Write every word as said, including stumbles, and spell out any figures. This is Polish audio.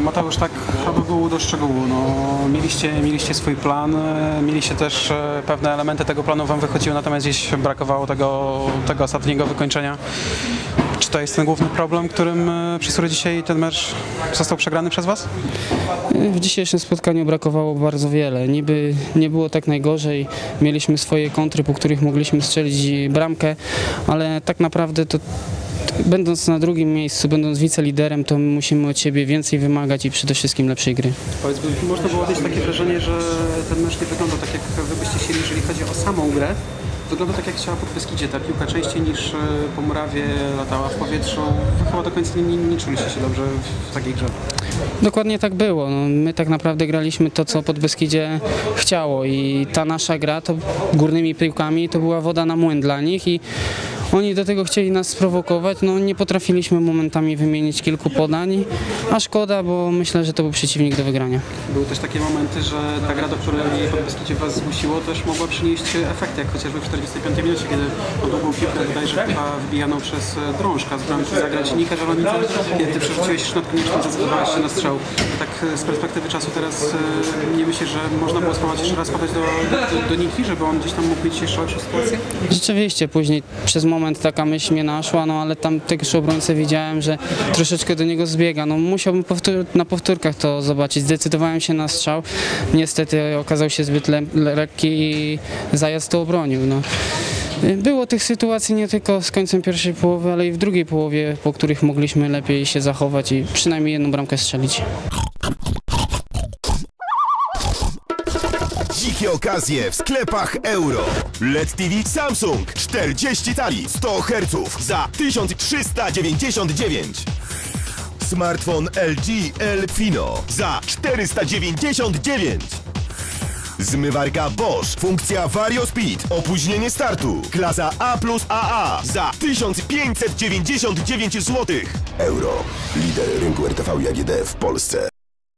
Mateusz, tak od ogółu do szczegółu. No, mieliście, mieliście swój plan, mieliście też pewne elementy tego planu, wam wychodziły, natomiast gdzieś brakowało tego, tego ostatniego wykończenia. Czy to jest ten główny problem, którym, przez który dzisiaj ten mecz został przegrany przez was? W dzisiejszym spotkaniu brakowało bardzo wiele. Niby nie było tak najgorzej. Mieliśmy swoje kontry, po których mogliśmy strzelić bramkę, ale tak naprawdę to będąc na drugim miejscu, będąc wiceliderem, to musimy od siebie więcej wymagać i przede wszystkim lepszej gry. Powiedz, można było mieć takie wrażenie, że ten mecz nie wygląda tak, jak wy byście chcieli, jeżeli chodzi o samą grę. Wygląda tak, jak chciała Podbeskidzie. Ta piłka częściej niż po murawie latała w powietrzu. Chyba do końca nie, nie czuliście się dobrze w takiej grze. Dokładnie tak było. No, my tak naprawdę graliśmy to, co Podbeskidzie chciało i ta nasza gra to górnymi piłkami to była woda na młyn dla nich i oni do tego chcieli nas sprowokować, no nie potrafiliśmy momentami wymienić kilku podań, a szkoda, bo myślę, że to był przeciwnik do wygrania. Były też takie momenty, że ta gra, do której Podbeskidzie was zmusiło, też mogła przynieść efekty, jak chociażby w czterdziestej piątej minucie, kiedy tą długą piłkę bodajże chyba wybijaną przez Drążka z bramki zagrać Nika Żalonica, kiedy ty przerzuciłeś szynotkę, nie zdecydowałeś się na strzał. Tak z perspektywy czasu teraz nie myślisz, że można było spróbować jeszcze raz podać do, do, do Niki, żeby on gdzieś tam mógł mieć jeszcze lepszą sytuację? Rzeczywiście, później przez moment taka myśl mnie naszła, no ale tam też obrońcę widziałem, że troszeczkę do niego zbiega. No musiałbym powtór na powtórkach to zobaczyć. Zdecydowałem się na strzał. Niestety okazał się zbyt le le lekki i Zajazd to obronił. No. Było tych sytuacji nie tylko z końcem pierwszej połowy, ale i w drugiej połowie, po których mogliśmy lepiej się zachować i przynajmniej jedną bramkę strzelić. Dzikie okazje w sklepach Euro. L E D T V Samsung czterdzieści talii sto herców za tysiąc trzysta dziewięćdziesiąt dziewięć. Smartfon L G Elfino za czterysta dziewięćdziesiąt dziewięć. Zmywarka Bosch, funkcja Vario Speed, opóźnienie startu, klasa A plus A A za tysiąc pięćset dziewięćdziesiąt dziewięć złotych. Euro, lider rynku R T V i A G D w Polsce.